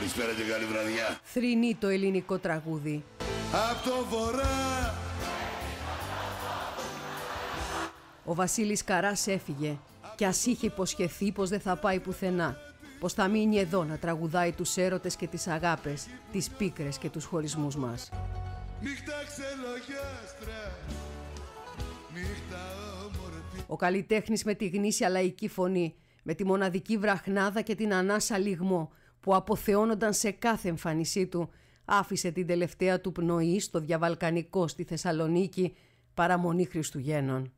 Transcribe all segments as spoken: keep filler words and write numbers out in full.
Καλησπέρα και καλή βραδιά. Θρηνεί το ελληνικό τραγούδι. Απ' το βορρά. Ο Βασίλης Καρράς έφυγε κι ας είχε υποσχεθεί πως δεν θα πάει πουθενά, πως θα μείνει εδώ να τραγουδάει τους έρωτες και τις αγάπες, τις πίκρες και τους χωρισμούς μας. Ο καλλιτέχνης με τη γνήσια λαϊκή φωνή, με τη μοναδική βραχνάδα και την ανάσα λιγμό που αποθεώνονταν σε κάθε εμφάνισή του, άφησε την τελευταία του πνοή στο διαβαλκανικό στη Θεσσαλονίκη, παραμονή Χριστουγέννων.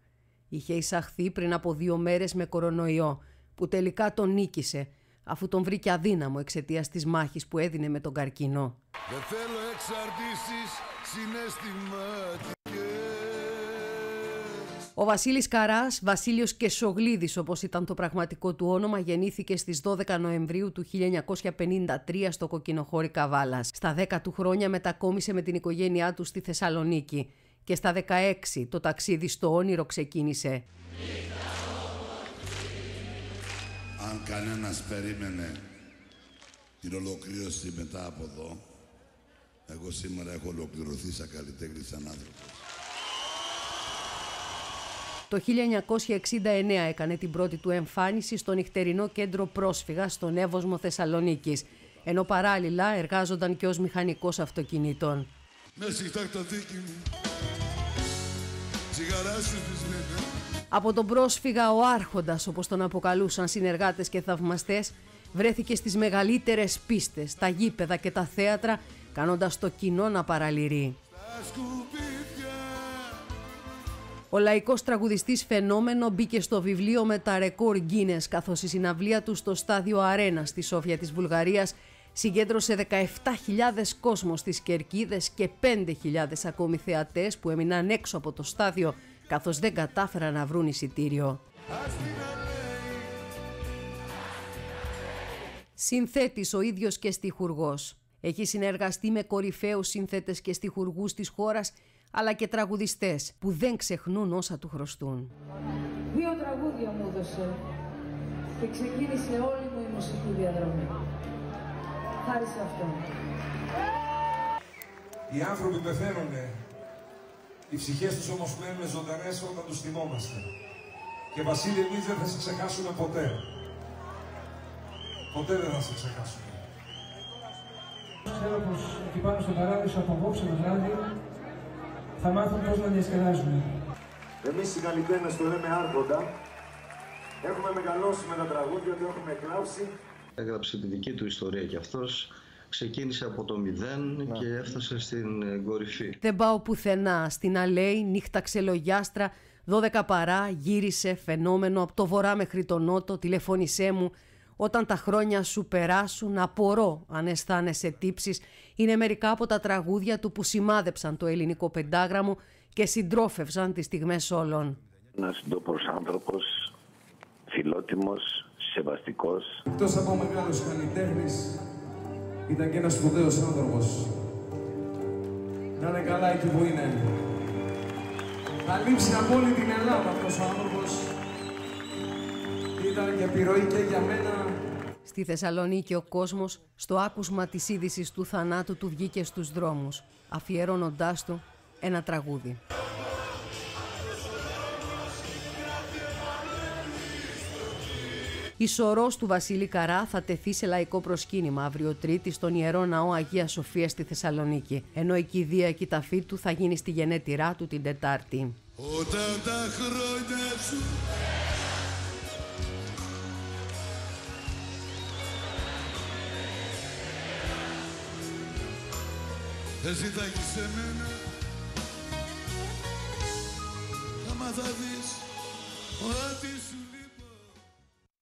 Είχε εισαχθεί πριν από δύο μέρες με κορονοϊό, που τελικά τον νίκησε, αφού τον βρήκε αδύναμο εξαιτίας της μάχης που έδινε με τον καρκίνο. Δεν θέλω εξαρτήσεις συναισθηματικές. Ο Βασίλης Καρράς, Βασίλειος Κεσογλίδης όπως ήταν το πραγματικό του όνομα, γεννήθηκε στις δώδεκα Νοεμβρίου του χίλια εννιακόσια πενήντα τρία στο Κοκκινοχώρι Καβάλας. Στα δέκα του χρόνια μετακόμισε με την οικογένειά του στη Θεσσαλονίκη και στα δεκαέξι το ταξίδι στο όνειρο ξεκίνησε. Αν κανένας περίμενε την ολοκλήρωση μετά από εδώ, εγώ σήμερα έχω ολοκληρωθεί σαν καλλιτέχνης, σαν άνθρωπος. Το χίλια εννιακόσια εξήντα εννέα έκανε την πρώτη του εμφάνιση στο νυχτερινό κέντρο πρόσφυγα στον Εύωσμο Θεσσαλονίκης, ενώ παράλληλα εργάζονταν και ως μηχανικός αυτοκινήτων. Ναι, σιχτάκτα δίκη μου, τσιγαράσου της λένε. Από τον πρόσφυγα ο Άρχοντας, όπως τον αποκαλούσαν συνεργάτες και θαυμαστές, βρέθηκε στις μεγαλύτερες πίστες, τα γήπεδα και τα θέατρα, κάνοντας το κοινό να παραλυρεί. Ο λαϊκός τραγουδιστής φαινόμενο μπήκε στο βιβλίο με τα ρεκόρ Guinness, καθώς η συναυλία του στο στάδιο Αρένα στη Σόφια της Βουλγαρίας συγκέντρωσε δεκαεπτά χιλιάδες κόσμο στις κερκίδες και πέντε χιλιάδες ακόμη θεατές που έμειναν έξω από το στάδιο, καθώς δεν κατάφεραν να βρουν εισιτήριο. Συνθέτης ο ίδιος και στιχουργός. Έχει συνεργαστεί με κορυφαίους συνθέτες και στιχουργούς της χώρας, αλλά και τραγουδιστές που δεν ξεχνούν όσα του χρωστούν. Δύο τραγούδια μου έδωσε και ξεκίνησε όλη μου η μουσική διαδρομή. Χάρη σε αυτό. Οι άνθρωποι πεθαίνουνε. Οι ψυχές τους όμως μένουν ζωντανές όταν τους θυμόμαστε. Και Βασίλη, εμείς δεν θα σε ξεχάσουμε ποτέ. Ποτέ δεν θα σε ξεχάσουμε. Ξέρω πως εκεί πάνω στο καράβι σου από απόψε το βράδυ θα μάθουν πώς να διασκεδάζουμε. Εμείς οι καλλιτέχνες το λέμε Άρχοντα. Έχουμε μεγαλώσει με τα τραγούδια, το έχουμε εκλάψει. Έγραψε τη δική του ιστορία κι αυτός. Ξεκίνησε από το μηδέν και έφτασε στην κορυφή. Δεν πάω πουθενά, στην Αλέη, νύχτα ξελογιάστρα, δώδεκα παρά, γύρισε, φαινόμενο, από το βορρά μέχρι τον νότο, τηλεφώνησέ μου. Όταν τα χρόνια σου περάσουν, απορώ αν αισθάνεσαι τύψεις. Είναι μερικά από τα τραγούδια του που σημάδεψαν το ελληνικό πεντάγραμμο και συντρόφευσαν τις στιγμές όλων. Ένας ντόπος άνθρωπος, φιλότιμος, σεβαστικός. Εκτός από μεγάλος καλλιτέχνης, ήταν και ένας σπουδαίος άνθρωπος. Να είναι καλά εκεί που είναι. Θα λείψει από όλη την Ελλάδα αυτός ο άνθρωπος. Ήταν και επιρροή και για μένα. Στη Θεσσαλονίκη ο κόσμος, στο άκουσμα της είδησης του θανάτου του, βγήκε στους δρόμους, αφιερώνοντάς του ένα τραγούδι. Η σωρός του Βασίλη Καρρά θα τεθεί σε λαϊκό προσκύνημα αύριο Τρίτη στον Ιερό Ναό Αγία Σοφία στη Θεσσαλονίκη, ενώ η κηδεία και η ταφή του θα γίνει στη γενέτειρά του την Τετάρτη. Όταν τα χρόνια σου... Εσύ θα έχεις σε μένα, άμα θα δεις ότι σου...